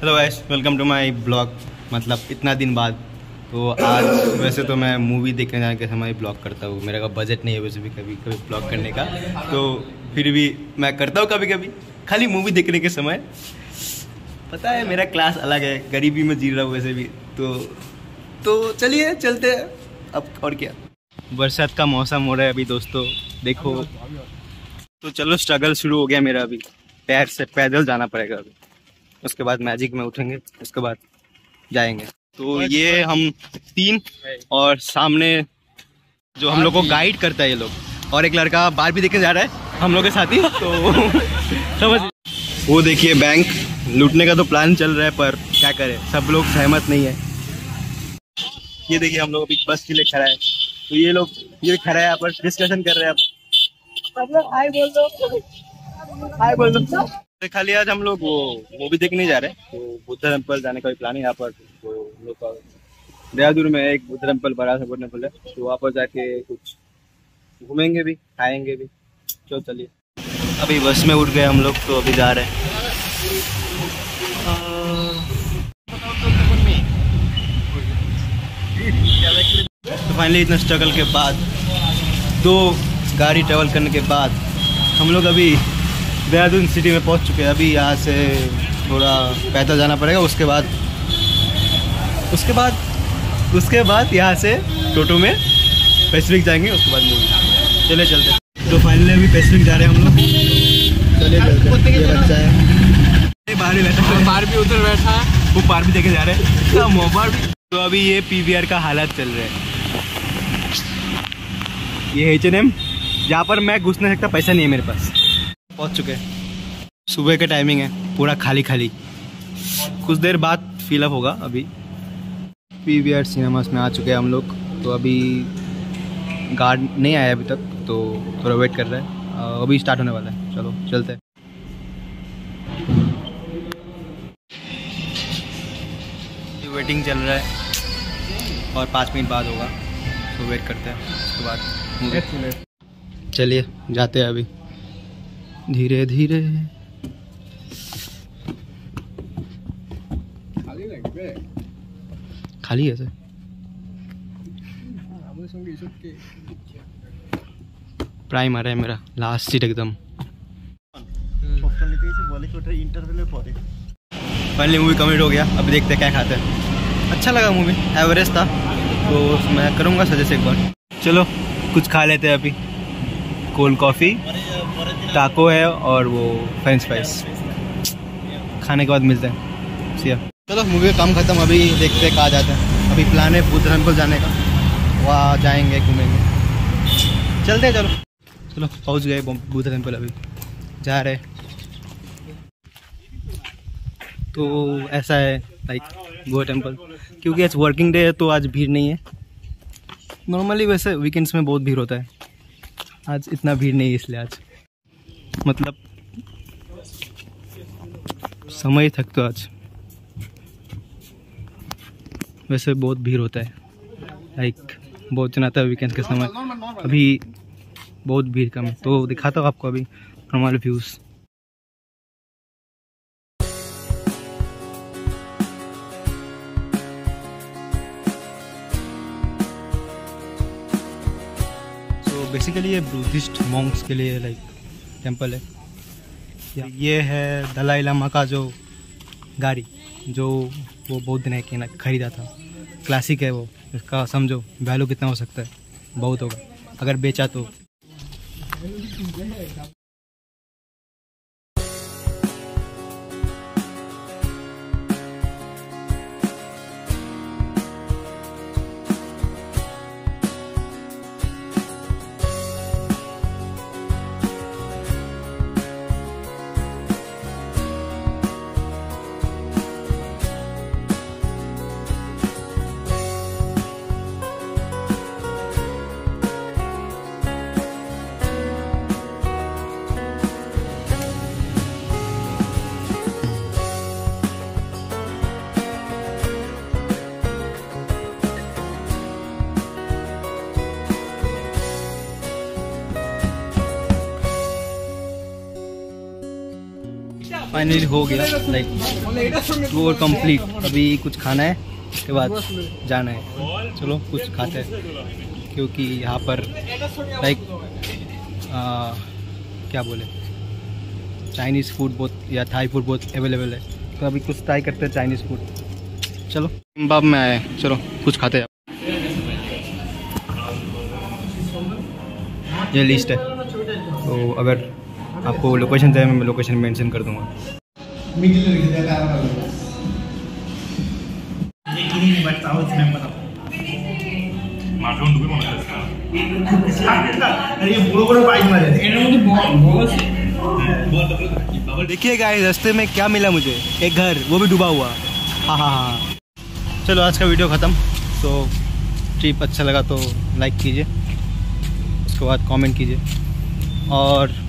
Hello guys, welcome to my blog. मतलब इतना दिन बाद तो आज वैसे तो मैं मूवी देखने जाने के समय ब्लॉग करता हूँ। मेरा का बजट नहीं है वैसे भी कभी कभी ब्लॉग करने का, तो फिर भी मैं करता हूँ कभी कभी खाली मूवी देखने के समय। पता है मेरा क्लास अलग है, गरीबी में जी रहा हूँ वैसे भी। तो चलिए चलते हैं अब। और क्या, बरसात का मौसम हो रहा है अभी दोस्तों, देखो। तो चलो, स्ट्रगल शुरू हो गया मेरा। अभी पैर से पैदल जाना पड़ेगा, अभी उसके बाद मैजिक में उठेंगे, उसके बाद जाएंगे। तो ये हम तीन, और सामने जो हम लोग को गाइड करता है ये लोग, और एक लड़का बाहर भी देखने जा रहा है हम लोग के साथ ही। तो समझ, वो देखिए बैंक लूटने का तो प्लान चल रहा है, पर क्या करें, सब लोग सहमत नहीं है। ये देखिए हम लोग अभी बस के लिए खड़ा है, तो ये लोग ये खड़ा है यहाँ पर डिस्कशन कर रहे हैं। हाय बोल दो। खाली आज हम लोग वो मूवी देखने जा रहे हैं, तो बुद्धा टेम्पल जाने का भी प्लान है। यहाँ पर देहरादून में एक बुद्धा टेम्पल बड़ा सा बोलने बोले, तो वहाँ पर जाके कुछ घूमेंगे भी, खाएंगे भी। चलो चलिए, अभी बस में उठ गए हम लोग, तो अभी जा रहे हैं। तो फाइनली इतना स्ट्रगल के बाद, दो गाड़ी ट्रैवल करने के बाद हम लोग अभी देहरादून सिटी में पहुंच चुके हैं। अभी यहाँ से थोड़ा पैदल जाना पड़ेगा, उसके बाद यहाँ से टोटो में पैसिफिक जाएंगे, उसके बाद मूवी। चले चलते। तो फाइनली अभी पैसिफिक जा रहे हैं हम लोग। चले चलते। ये बच्चा है बाहर बैठा, बाहर भी उधर बैठा है, वो पार भी देखे जा रहे हैं मोबाइल भी। तो अभी ये PVR का हालत चल रहा है। ये HNM, जहाँ पर मैं घुस नहीं सकता, पैसा नहीं है मेरे पास। पहुँच चुके हैं, सुबह का टाइमिंग है, पूरा खाली खाली। कुछ देर बाद फिलअप होगा। अभी PVR सिनेमास में आ चुके हैं हम लोग। तो अभी गार्ड नहीं आया अभी तक, तो थोड़ा वेट कर रहे हैं। अभी स्टार्ट होने वाला है, चलो चलते हैं। वेटिंग चल रहा है और 5 मिनट बाद होगा, तो वेट करते हैं, उसके बाद चलिए जाते हैं। अभी धीरे धीरे खाली है सर। प्राइमर है मेरा, लास्ट सीट एकदम। फाइनली मूवी कम्प्लीट हो गया, अभी देखते हैं क्या खाते हैं। अच्छा लगा मूवी, एवरेस्ट था, तो मैं करूँगा सजेस्ट एक बार। चलो कुछ खा लेते हैं अभी। कोल्ड कॉफ़ी, टाको है और वो फ्रेंच फ्राइज। खाने के बाद मिलते हैं, सिया। चलो मूवी का काम खत्म, अभी देखते हैं कहाँ जाते हैं। अभी प्लान है बुद्ध टेम्पल जाने का, वहाँ जाएंगे, घूमेंगे। चलते हैं, चलो पहुँच गए बुद्ध टेम्पल, अभी जा रहे हैं। तो ऐसा है लाइक बुद्धा टेम्पल, क्योंकि आज वर्किंग डे है तो आज भीड़ नहीं है। नॉर्मली वैसे वीकेंड्स में बहुत भीड़ होता है, आज इतना भीड़ नहीं है, इसलिए आज मतलब समय तक तो आज वैसे बहुत भीड़ होता है, लाइक बहुत जन आता है वीकेंड्स के समय। अभी बहुत भीड़ कम है, तो दिखाता हूँ आपको अभी नॉर्मल व्यूज़। बेसिकली ये बुद्धिस्ट मॉन्क्स के लिए लाइक टेंपल है। ये है दलाई लामा का जो गाड़ी, जो वो बुद्ध ने खरीदा था। क्लासिक है वो, इसका समझो वैल्यू कितना हो सकता है, बहुत होगा अगर बेचा तो। फाइनली हो गया लाइक टूर कंप्लीट। अभी कुछ खाना है, उसके बाद जाना है। चलो कुछ खाते हैं क्योंकि यहाँ पर लाइक क्या बोले चाइनीज़ फूड बहुत या थाई फूड बहुत अवेलेबल है, तो अभी कुछ ट्राई करते हैं चाइनीज़ फूड। चलो किम्बाप में आए, चलो कुछ खाते हैं। ये लिस्ट है, तो अगर आपको लोकेशन चाहिए मैं लोकेशन मेंशन कर दूंगा। देखिए गाइस रास्ते में क्या मिला मुझे, एक घर वो भी डूबा हुआ। हाँ हाँ हाँ, चलो आज का वीडियो ख़त्म। तो ट्रिप अच्छा लगा तो लाइक कीजिए, उसके बाद कमेंट कीजिए और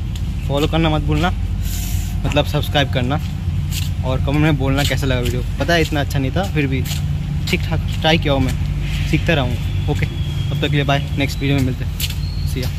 फॉलो करना मत भूलना, मतलब सब्सक्राइब करना। और कमेंट में बोलना कैसा लगा वीडियो। पता है इतना अच्छा नहीं था, फिर भी ठीक ठाक ट्राई किया हूँ, मैं सीखता रहूँ। ओके, तब तक के लिए बाय, नेक्स्ट वीडियो में मिलते हैं। सी या।